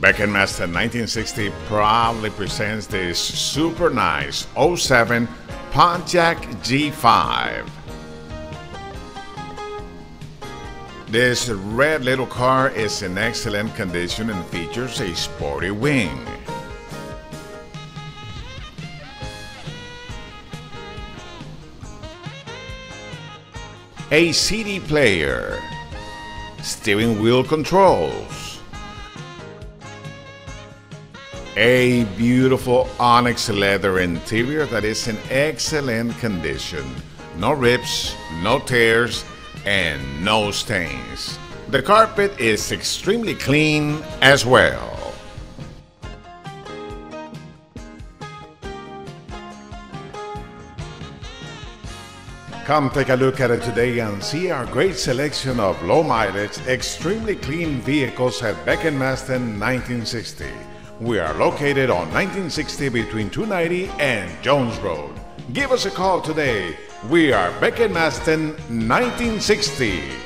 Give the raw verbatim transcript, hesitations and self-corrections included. Beck and Masten nineteen sixty proudly presents this super nice oh seven Pontiac G five. This red little car is in excellent condition and features a sporty wing. A C D player, steering wheel controls, a beautiful onyx leather interior that is in excellent condition, no rips, no tears, and no stains. The carpet is extremely clean as well. Come take a look at it today and see our great selection of low mileage, extremely clean vehicles at Beck and Masten nineteen sixty. We are located on nineteen sixty between two ninety and Jones Road. Give us a call today. We are Beck and Masten nineteen sixty.